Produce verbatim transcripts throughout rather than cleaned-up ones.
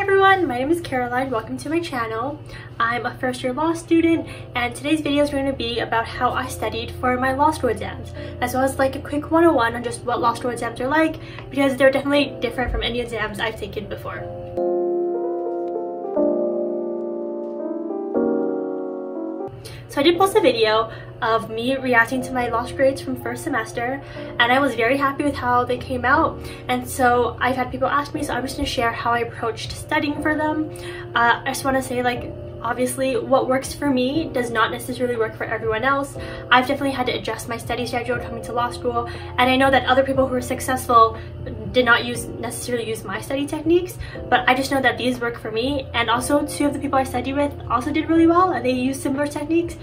Hi everyone, my name is Caroline. Welcome to my channel. I'm a first year law student, and today's video is going to be about how I studied for my law school exams, as well as like a quick one oh one on just what law school exams are like, because they're definitely different from any exams I've taken before. So I did post a video of me reacting to my law grades from first semester, and I was very happy with how they came out, and so I've had people ask me, so I'm just going to share how I approached studying for them. Uh, I just want to say, like, obviously what works for me does not necessarily work for everyone else. I've definitely had to adjust my study schedule coming to law school, and I know that other people who are successful did not use necessarily use my study techniques, but I just know that these work for me. And also two of the people I studied with also did really well, and they used similar techniques,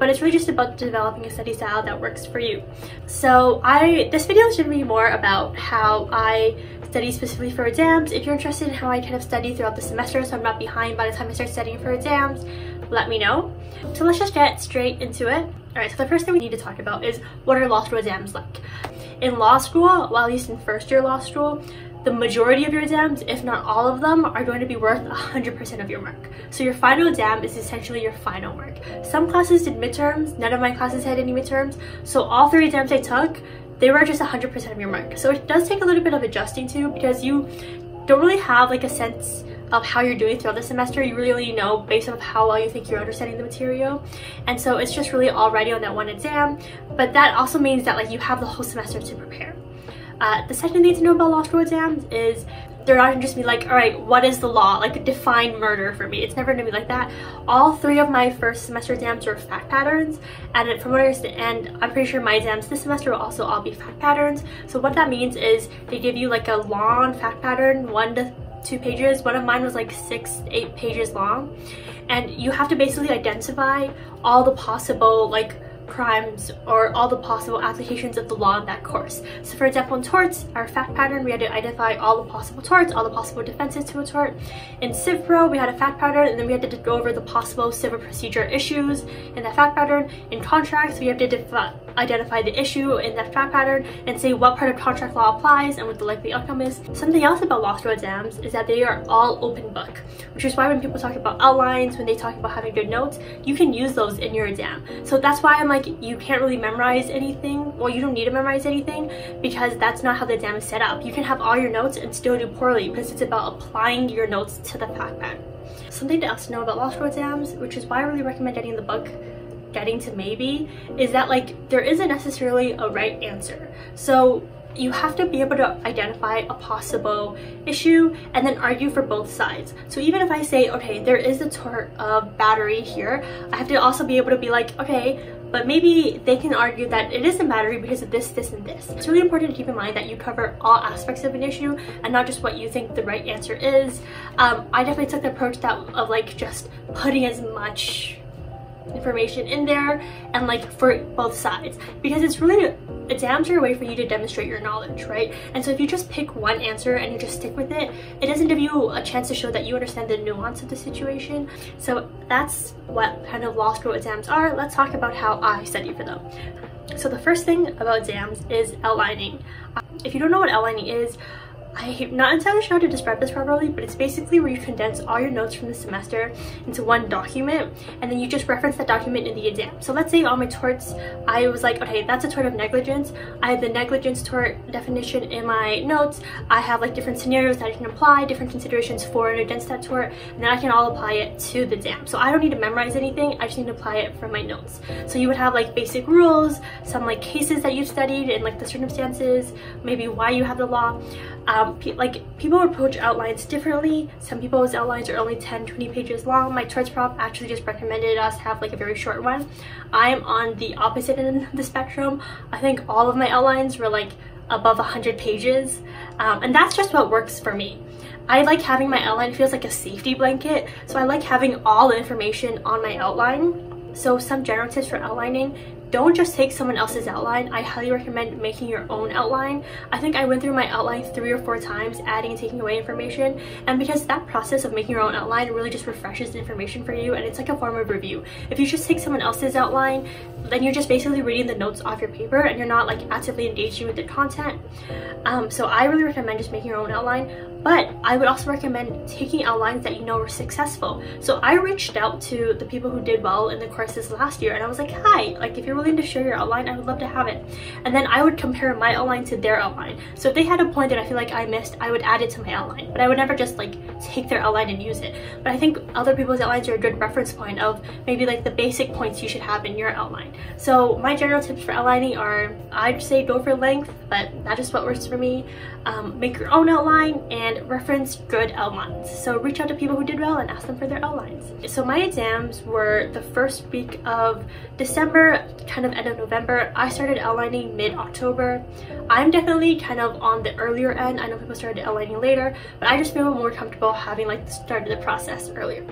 but it's really just about developing a study style that works for you. So I this video is going to be more about how I study specifically for exams. If you're interested in how I kind of study throughout the semester so I'm not behind by the time I start studying for exams, let me know. So let's just get straight into it. Alright, so the first thing we need to talk about is what are law school exams like? In law school, well, at least in first year law school, the majority of your exams, if not all of them, are going to be worth one hundred percent of your mark. So your final exam is essentially your final mark. Some classes did midterms, none of my classes had any midterms, so all three exams I took, they were just one hundred percent of your mark. So it does take a little bit of adjusting to, because you don't really have like a sense of how you're doing throughout the semester. You really only know based on how well you think you're understanding the material, and so it's just really all ready on that one exam. But that also means that like you have the whole semester to prepare. Uh, the second thing to know about law school exams is they're not gonna just be like, all right, what is the law? Like, define murder for me. It's never gonna be like that. All three of my first semester exams were fact patterns, and from what I understand, I'm pretty sure my exams this semester will also all be fact patterns. So what that means is they give you like a long fact pattern, one to two pages. One of mine was like six, eight pages long, and you have to basically identify all the possible like crimes or all the possible applications of the law in that course. So for example, in torts, our fact pattern, we had to identify all the possible torts, all the possible defenses to a tort. In Civ Pro, we had a fact pattern, and then we had to go over the possible civil procedure issues in that fact pattern. In contracts, we have to identify the issue in that fact pattern and say what part of contract law applies and what the likely outcome is. Something else about law school exams is that they are all open book, which is why when people talk about outlines, when they talk about having good notes, you can use those in your exam. So that's why I'm like, Like, you can't really memorize anything. Well, you don't need to memorize anything, because that's not how the exam is set up. You can have all your notes and still do poorly, because it's about applying your notes to the fact pattern. Something else to know about law school exams, which is why I really recommend getting the book Getting to Maybe, is that like there isn't necessarily a right answer. So you have to be able to identify a possible issue and then argue for both sides. So even if I say, okay, there is a tort of battery here, I have to also be able to be like, okay, but maybe they can argue that it isn't battery because of this, this, and this. It's really important to keep in mind that you cover all aspects of an issue and not just what you think the right answer is. Um, I definitely took the approach that of like just putting as much information in there and like for both sides, because it's really, exams are a way for you to demonstrate your knowledge, right? And so if you just pick one answer and you just stick with it, it doesn't give you a chance to show that you understand the nuance of the situation. So that's what kind of law school exams are. Let's talk about how I study for them. So the first thing about exams is outlining. If you don't know what outlining is, I'm not entirely sure how to describe this properly, but it's basically where you condense all your notes from the semester into one document, and then you just reference that document in the exam. So let's say on my torts, I was like, okay, that's a tort of negligence. I have the negligence tort definition in my notes. I have like different scenarios that I can apply, different considerations for and against that tort, and then I can all apply it to the exam. So I don't need to memorize anything, I just need to apply it from my notes. So you would have like basic rules, some like cases that you've studied and like the circumstances, maybe why you have the law. Um, pe like people approach outlines differently. Some people's outlines are only ten, twenty pages long. My torts prof actually just recommended us have like a very short one. I'm on the opposite end of the spectrum. I think all of my outlines were like above one hundred pages, um, and that's just what works for me. I like having my outline, it feels like a safety blanket, so I like having all the information on my outline. So some general tips for outlining Don't just take someone else's outline. I highly recommend making your own outline. I think I went through my outline three or four times, adding and taking away information, and because that process of making your own outline really just refreshes the information for you, and it's like a form of review. If you just take someone else's outline, then you're just basically reading the notes off your paper and you're not like actively engaging with the content. Um, so I really recommend just making your own outline, but I would also recommend taking outlines that you know were successful. So I reached out to the people who did well in the courses last year and I was like, hi, like if you're willing to share your outline, I would love to have it. And then I would compare my outline to their outline. So if they had a point that I feel like I missed, I would add it to my outline, but I would never just like take their outline and use it. But I think other people's outlines are a good reference point of maybe like the basic points you should have in your outline. So my general tips for outlining are, I'd say go for length, but that is what works for me. Um, make your own outline and reference good outlines. So reach out to people who did well and ask them for their outlines. So my exams were the first week of December, kind of end of November. I started outlining mid-October. I'm definitely kind of on the earlier end. I know people started outlining later, but I just feel more comfortable having like started the process earlier.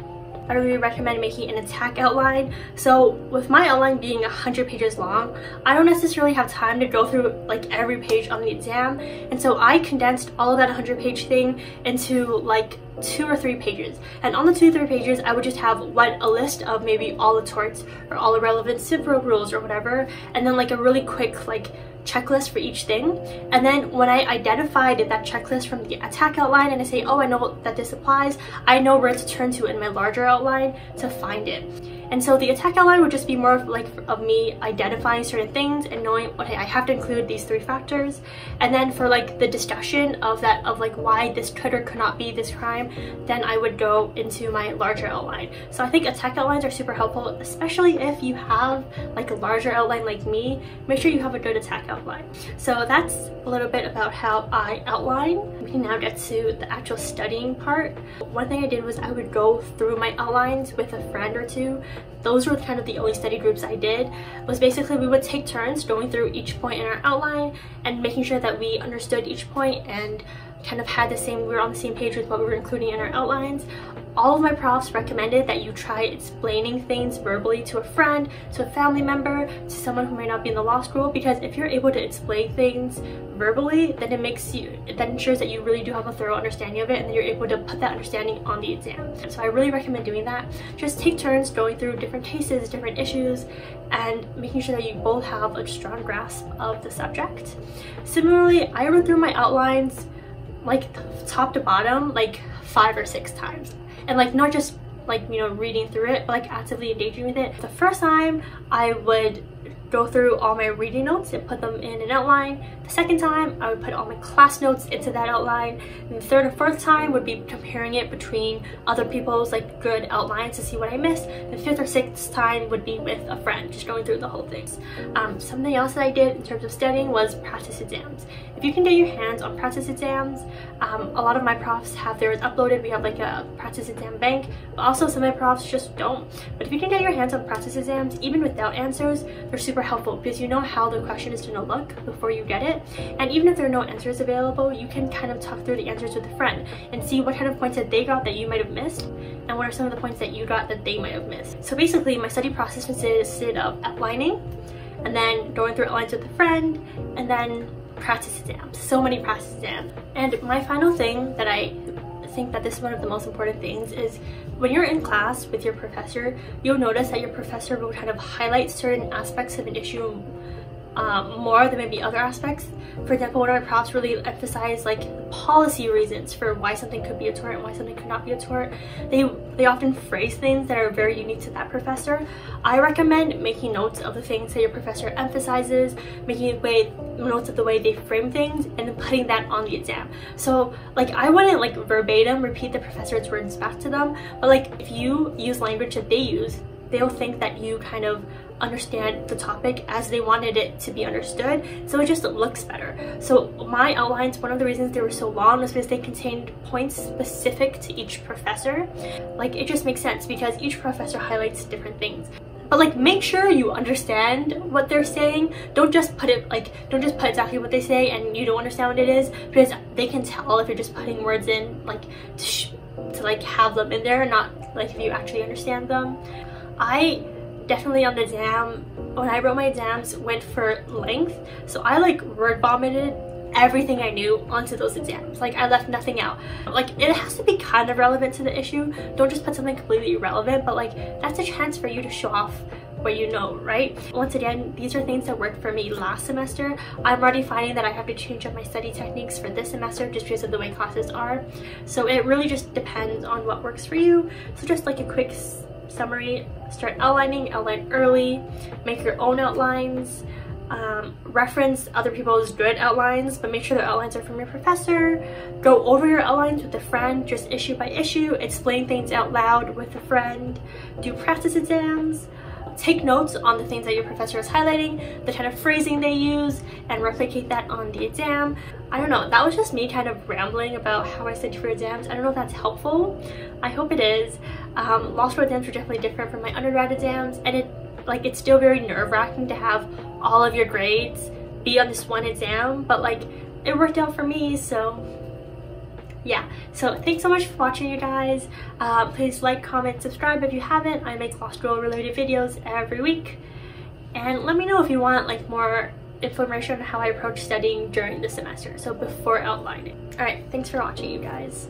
I really recommend making an attack outline. So with my outline being one hundred pages long, I don't necessarily have time to go through like every page on the exam. And so I condensed all of that one hundred page thing into like two or three pages. And on the two or three pages, I would just have what a list of maybe all the torts or all the relevant civil rules or whatever. And then like a really quick like checklist for each thing. And then when I identified that checklist from the attack outline and I say, oh, I know that this applies, I know where to turn to in my larger outline to find it. And so the attack outline would just be more of like of me identifying certain things and knowing, okay, I have to include these three factors. And then for like the discussion of that, of like why this could or could not be this crime, then I would go into my larger outline. So I think attack outlines are super helpful, especially if you have like a larger outline like me. Make sure you have a good attack outline. So that's a little bit about how I outline. We can now get to the actual studying part. One thing I did was I would go through my outlines with a friend or two. Those were kind of the only study groups I did. Was basically we would take turns going through each point in our outline and making sure that we understood each point and kind of had the same, we were on the same page with what we were including in our outlines. All of my profs recommended that you try explaining things verbally to a friend, to a family member, to someone who might not be in the law school, because if you're able to explain things verbally, then it makes you, that ensures that you really do have a thorough understanding of it, and then you're able to put that understanding on the exam. So I really recommend doing that. Just take turns going through different cases, different issues, and making sure that you both have a strong grasp of the subject. Similarly, I run through my outlines like top to bottom like five or six times. And like not just like, you know, reading through it, but like actively engaging with it. The first time I would go through all my reading notes and put them in an outline. The second time I would put all my class notes into that outline. And the third and fourth time would be comparing it between other people's like good outlines to see what I missed. The fifth or sixth time would be with a friend, just going through the whole thing. Um, something else that I did in terms of studying was practice exams. If you can get your hands on practice exams, um, a lot of my profs have theirs uploaded. We have like a practice exam bank, but also some of my profs just don't. But if you can get your hands on practice exams, even without answers, they're super helpful because you know how the question is going to look before you get it. And even if there are no answers available, you can kind of talk through the answers with a friend and see what kind of points that they got that you might have missed and what are some of the points that you got that they might have missed. So basically my study process consisted of outlining and then going through outlines with a friend and then practice exams. So many practice exams. And my final thing that I think that this is one of the most important things is when you're in class with your professor, you'll notice that your professor will kind of highlight certain aspects of an issue um, more than maybe other aspects. For example, one of my profs really emphasized like policy reasons for why something could be a tort and why something could not be a tort. They they often phrase things that are very unique to that professor. I recommend making notes of the things that your professor emphasizes, making way notes of the way they frame things, and then putting that on the exam. So like I wouldn't like verbatim repeat the professor's words back to them, but like if you use language that they use, they'll think that you kind of understand the topic as they wanted it to be understood, so it just looks better. So my outlines, one of the reasons they were so long was because they contained points specific to each professor. Like it just makes sense because each professor highlights different things. But like make sure you understand what they're saying. Don't just put it like don't just put exactly what they say and you don't understand what it is, because they can tell if you're just putting words in like to, sh to like have them in there, not like if you actually understand them. I definitely on the dam. When I wrote my exams, went for length, so I like word vomited everything I knew onto those exams. Like, I left nothing out. Like, it has to be kind of relevant to the issue. Don't just put something completely irrelevant, but like, that's a chance for you to show off what you know, right? Once again, these are things that worked for me last semester. I'm already finding that I have to change up my study techniques for this semester just because of the way classes are. So it really just depends on what works for you. So just like a quick summary: start outlining, outline early, make your own outlines, um, reference other people's good outlines, but make sure their outlines are from your professor. Go over your outlines with a friend, just issue by issue, explain things out loud with a friend, do practice exams. Take notes on the things that your professor is highlighting, the kind of phrasing they use, and replicate that on the exam. I don't know, that was just me kind of rambling about how I study for exams. I don't know if that's helpful. I hope it is. Um, law school exams were definitely different from my undergrad exams, and it like it's still very nerve-wracking to have all of your grades be on this one exam, but like it worked out for me, so yeah. So thanks so much for watching, you guys. Uh, please like, comment, subscribe if you haven't. I make law school related videos every week. And let me know if you want like more information on how I approach studying during the semester, so before outlining. Alright, thanks for watching, you guys.